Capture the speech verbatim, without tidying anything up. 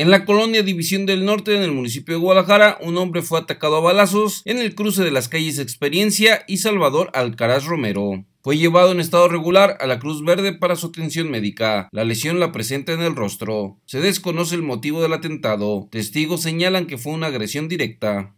En la colonia División del Norte, en el municipio de Guadalajara, un hombre fue atacado a balazos en el cruce de las calles Experiencia y Salvador Alcaraz Romero. Fue llevado en estado regular a la Cruz Verde para su atención médica. La lesión la presenta en el rostro. Se desconoce el motivo del atentado. Testigos señalan que fue una agresión directa.